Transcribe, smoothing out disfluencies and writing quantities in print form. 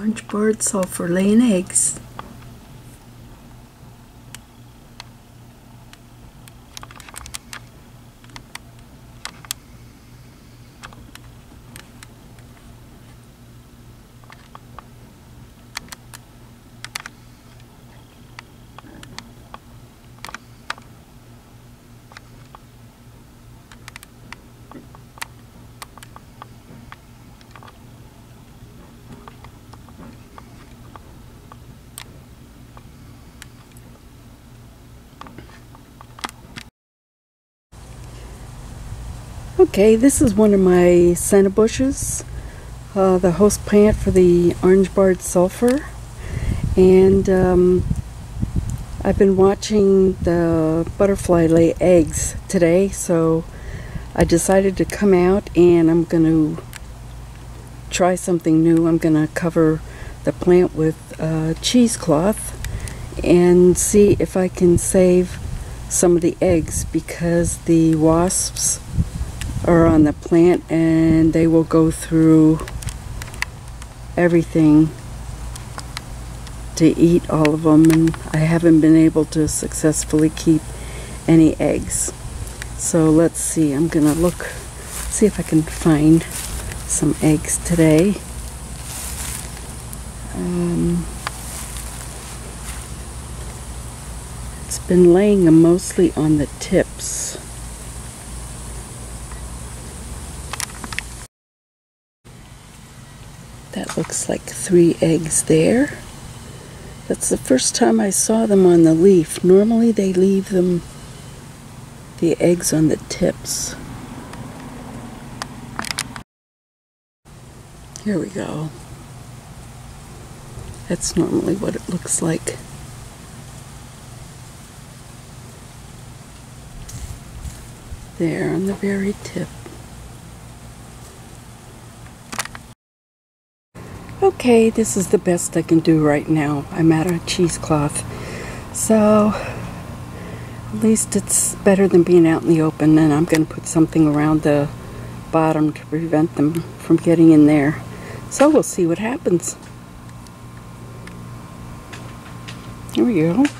Orange-barred sulphur laying eggs. Okay, this is one of my senna bushes, the host plant for the orange-barred sulphur, and I've been watching the butterfly lay eggs today, so I decided to come out and I'm going to try something new. I'm going to cover the plant with cheesecloth and see if I can save some of the eggs, because the wasps are on the plant and they will go through everything to eat all of them, and I haven't been able to successfully keep any eggs. So let's see, I'm gonna look, see if I can find some eggs today. It's been laying them mostly on the tips. That looks like 3 eggs there. That's the first time I saw them on the leaf. Normally they leave them, the eggs, on the tips. Here we go. That's normally what it looks like. There on the very tip. Okay, this is the best I can do right now. I'm out of cheesecloth, so at least it's better than being out in the open. And I'm going to put something around the bottom to prevent them from getting in there. So we'll see what happens. Here we go.